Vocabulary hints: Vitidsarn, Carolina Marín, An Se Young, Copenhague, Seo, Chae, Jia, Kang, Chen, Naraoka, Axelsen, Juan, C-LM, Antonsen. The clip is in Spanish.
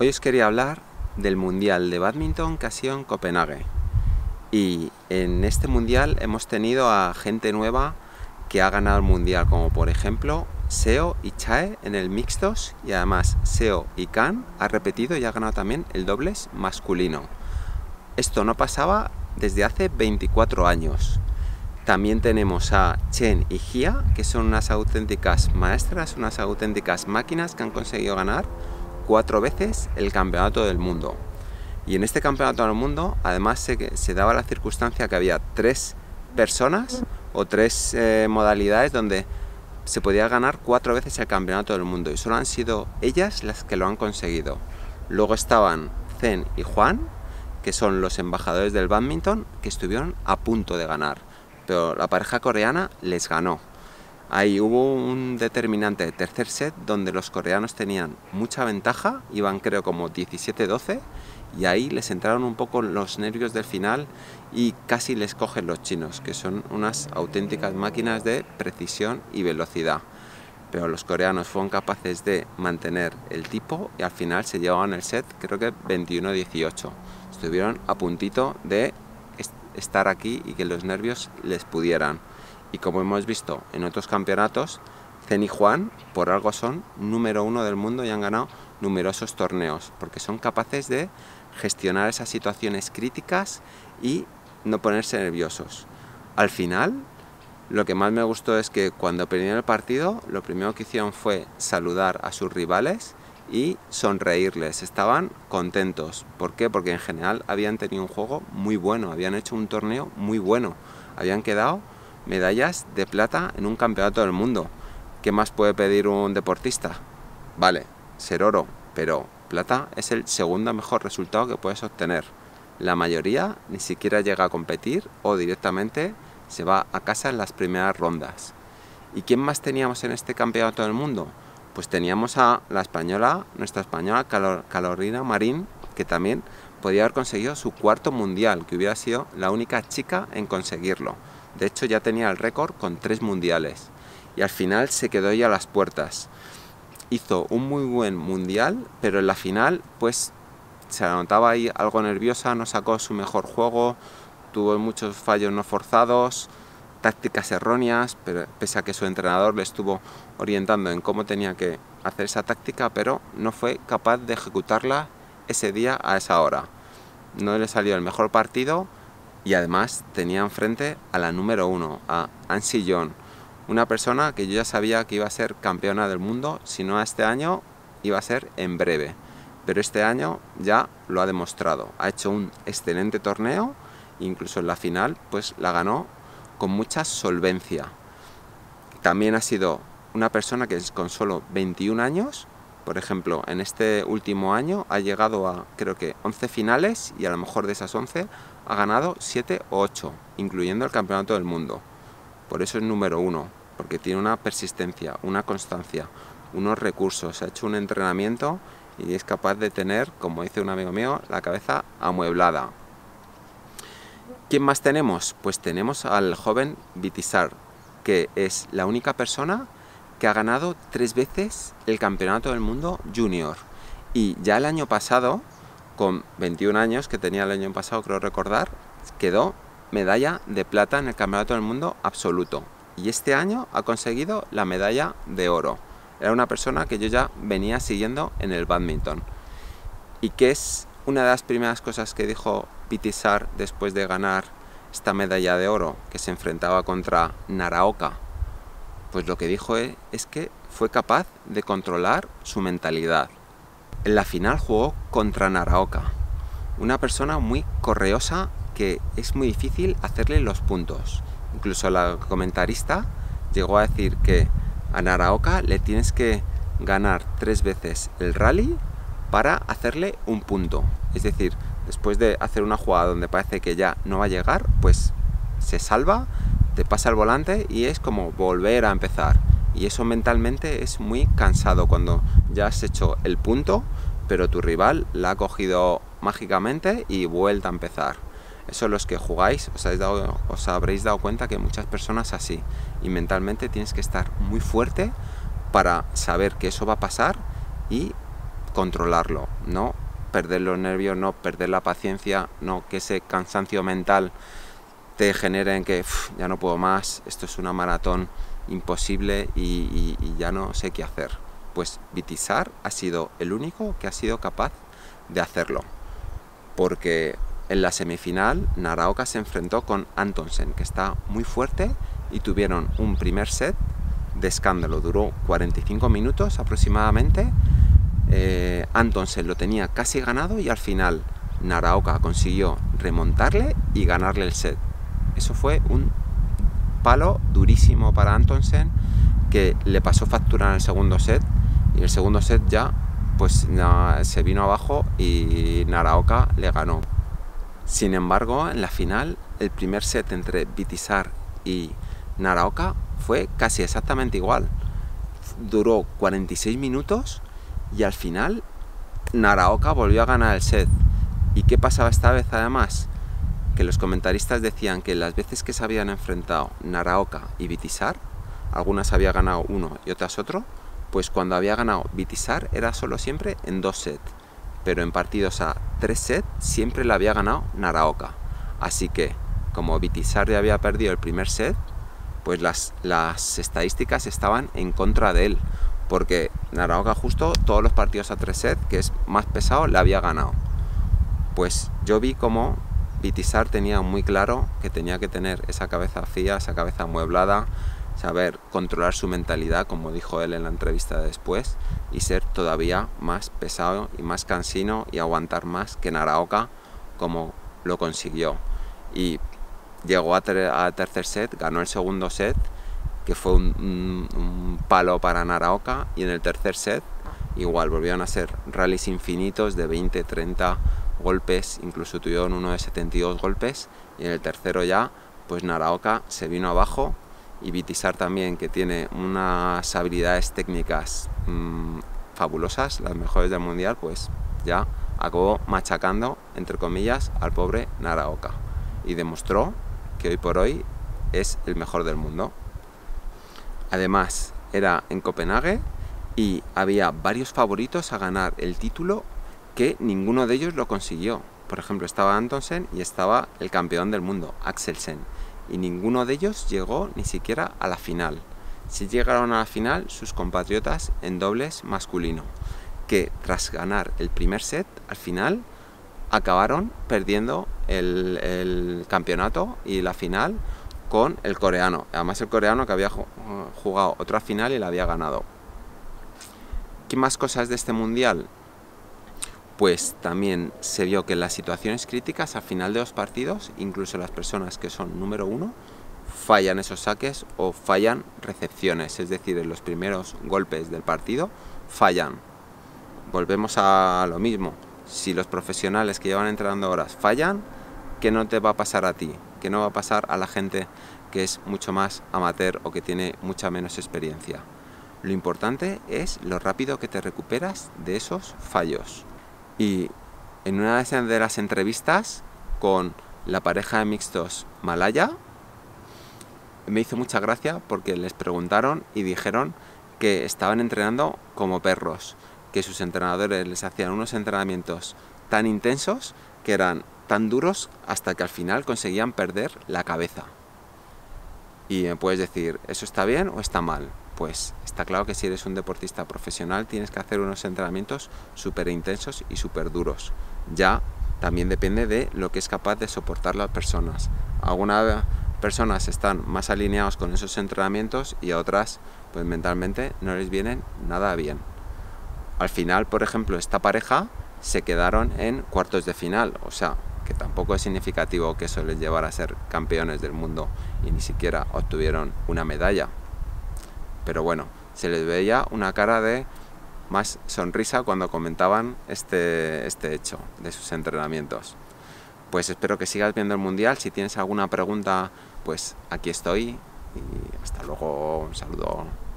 Hoy os quería hablar del Mundial de Badminton que ha sido en Copenhague. Y en este Mundial hemos tenido a gente nueva que ha ganado el Mundial, como por ejemplo Seo y Chae en el mixtos, y además Seo y Kang ha repetido y ha ganado también el dobles masculino. Esto no pasaba desde hace 24 años. También tenemos a Chen y Jia, que son unas auténticas maestras, unas auténticas máquinas que han conseguido ganar 4 veces el campeonato del mundo. Y en este campeonato del mundo además se daba la circunstancia que había 3 personas o 3 modalidades donde se podía ganar 4 veces el campeonato del mundo, y solo han sido ellas las que lo han conseguido. Luego estaban Chen y Juan, que son los embajadores del bádminton, que estuvieron a punto de ganar, pero la pareja coreana les ganó. Ahí hubo un determinante de tercer set donde los coreanos tenían mucha ventaja, iban creo como 17-12, y ahí les entraron un poco los nervios del final y casi les cogen los chinos, que son unas auténticas máquinas de precisión y velocidad. Pero los coreanos fueron capaces de mantener el tipo y al final se llevaban el set creo que 21-18. Estuvieron a puntito de estar aquí y que los nervios les pudieran. Y como hemos visto en otros campeonatos, Chen y Juan por algo son número 1 del mundo y han ganado numerosos torneos, porque son capaces de gestionar esas situaciones críticas y no ponerse nerviosos. Al final, lo que más me gustó es que cuando perdieron el partido, lo primero que hicieron fue saludar a sus rivales y sonreírles. Estaban contentos. ¿Por qué? Porque en general habían tenido un juego muy bueno, habían hecho un torneo muy bueno, habían quedado medallas de plata en un campeonato del mundo. ¿Qué más puede pedir un deportista? Vale, ser oro, pero plata es el segundo mejor resultado que puedes obtener. La mayoría ni siquiera llega a competir o directamente se va a casa en las primeras rondas. ¿Y quién más teníamos en este campeonato del mundo? Pues teníamos a la española, nuestra española Carolina Marín, que también podía haber conseguido su 4º mundial, que hubiera sido la única chica en conseguirlo. De hecho, ya tenía el récord con 3 mundiales y al final se quedó ya a las puertas. Hizo un muy buen mundial, pero en la final pues se la notaba ahí algo nerviosa, no sacó su mejor juego, tuvo muchos fallos no forzados, tácticas erróneas, pero pese a que su entrenador le estuvo orientando en cómo tenía que hacer esa táctica, pero no fue capaz de ejecutarla ese día a esa hora. No le salió el mejor partido. Y además tenía enfrente a la número 1, a An Se Young, una persona que yo ya sabía que iba a ser campeona del mundo, si no este año iba a ser en breve. Pero este año ya lo ha demostrado, ha hecho un excelente torneo, incluso en la final pues la ganó con mucha solvencia. También ha sido una persona que con solo 21 años, por ejemplo, en este último año ha llegado a creo que 11 finales y a lo mejor de esas 11... ha ganado 7 o 8, incluyendo el campeonato del mundo. Por eso es número 1, porque tiene una persistencia, una constancia, unos recursos, ha hecho un entrenamiento y es capaz de tener, como dice un amigo mío, la cabeza amueblada. ¿Quién más tenemos? Pues tenemos al joven Vitidsarn, que es la única persona que ha ganado 3 veces el campeonato del mundo junior. Y ya el año pasado, con 21 años que tenía el año pasado, creo recordar, quedó medalla de plata en el campeonato del mundo absoluto. Y este año ha conseguido la medalla de oro. Era una persona que yo ya venía siguiendo en el bádminton. Y que es una de las primeras cosas que dijo Vitidsarn después de ganar esta medalla de oro, que se enfrentaba contra Naraoka. Pues lo que dijo es que fue capaz de controlar su mentalidad. En la final jugó contra Naraoka, una persona muy correosa que es muy difícil hacerle los puntos. Incluso la comentarista llegó a decir que a Naraoka le tienes que ganar 3 veces el rally para hacerle un punto. Es decir, después de hacer una jugada donde parece que ya no va a llegar, pues se salva, te pasa el volante y es como volver a empezar. Y eso mentalmente es muy cansado cuando ya has hecho el punto, pero tu rival la ha cogido mágicamente y vuelta a empezar. Eso los que jugáis os habréis dado cuenta que muchas personas así. Y mentalmente tienes que estar muy fuerte para saber que eso va a pasar y controlarlo, no perder los nervios, no perder la paciencia, no que ese cansancio mental te genere en que ya no puedo más, esto es una maratón imposible y ya no sé qué hacer. Pues Vitidsarn ha sido el único que ha sido capaz de hacerlo, porque en la semifinal Naraoka se enfrentó con Antonsen, que está muy fuerte, y tuvieron un primer set de escándalo, duró 45 minutos aproximadamente. Antonsen lo tenía casi ganado y al final Naraoka consiguió remontarle y ganarle el set. Eso fue un palo durísimo para Antonsen, que le pasó factura en el segundo set, y el segundo set ya pues se vino abajo y Naraoka le ganó. Sin embargo, en la final el primer set entre Vitidsarn y Naraoka fue casi exactamente igual, duró 46 minutos y al final Naraoka volvió a ganar el set. ¿Y qué pasaba esta vez además? Que los comentaristas decían que las veces que se habían enfrentado Naraoka y Vitidsarn, algunas había ganado uno y otras otro, pues cuando había ganado Vitidsarn era solo siempre en 2 sets, pero en partidos a 3 sets siempre la había ganado Naraoka. Así que como Vitidsarn ya había perdido el primer set, pues las estadísticas estaban en contra de él, porque Naraoka justo todos los partidos a 3 sets, que es más pesado, le había ganado. Pues yo vi como Vitidsarn tenía muy claro que tenía que tener esa cabeza fría, esa cabeza amueblada, saber controlar su mentalidad, como dijo él en la entrevista de después, y ser todavía más pesado y más cansino y aguantar más que Naraoka, como lo consiguió. Y llegó a tercer set, ganó el segundo set, que fue un palo para Naraoka, y en el tercer set igual volvieron a ser rallies infinitos de 20, 30 golpes, incluso tuvieron uno de 72 golpes, y en el tercero ya pues Naraoka se vino abajo. Y Vitidsarn también, que tiene unas habilidades técnicas fabulosas, las mejores del mundial, pues ya acabó machacando, entre comillas, al pobre Naraoka, y demostró que hoy por hoy es el mejor del mundo. Además, era en Copenhague y había varios favoritos a ganar el título que ninguno de ellos lo consiguió. Por ejemplo, estaba Antonsen y estaba el campeón del mundo, Axelsen, y ninguno de ellos llegó ni siquiera a la final. Si llegaron a la final sus compatriotas en dobles masculino, que tras ganar el primer set, al final acabaron perdiendo el campeonato y la final con el coreano, además el coreano que había jugado otra final y la había ganado. ¿Qué más cosas de este mundial? Pues también se vio que en las situaciones críticas al final de los partidos, incluso las personas que son número uno fallan esos saques o fallan recepciones, es decir, en los primeros golpes del partido fallan. Volvemos a lo mismo, si los profesionales que llevan entrenando horas fallan, ¿qué no te va a pasar a ti? ¿Qué no va a pasar a la gente que es mucho más amateur o que tiene mucha menos experiencia? Lo importante es lo rápido que te recuperas de esos fallos. Y en una de las entrevistas con la pareja de mixtos malaya me hizo mucha gracia, porque les preguntaron y dijeron que estaban entrenando como perros, que sus entrenadores les hacían unos entrenamientos tan intensos que eran tan duros hasta que al final conseguían perder la cabeza. Y me puedes decir, ¿eso está bien o está mal? Pues está claro que si eres un deportista profesional tienes que hacer unos entrenamientos súper intensos y súper duros. Ya también depende de lo que es capaz de soportar las personas. Algunas personas están más alineadas con esos entrenamientos y a otras pues mentalmente no les vienen nada bien. Al final, por ejemplo, esta pareja se quedaron en cuartos de final, o sea, que tampoco es significativo que eso les llevara a ser campeones del mundo, y ni siquiera obtuvieron una medalla. Pero bueno, se les veía una cara de más sonrisa cuando comentaban este hecho de sus entrenamientos. Pues espero que sigas viendo el mundial. Si tienes alguna pregunta, pues aquí estoy. Y hasta luego, un saludo.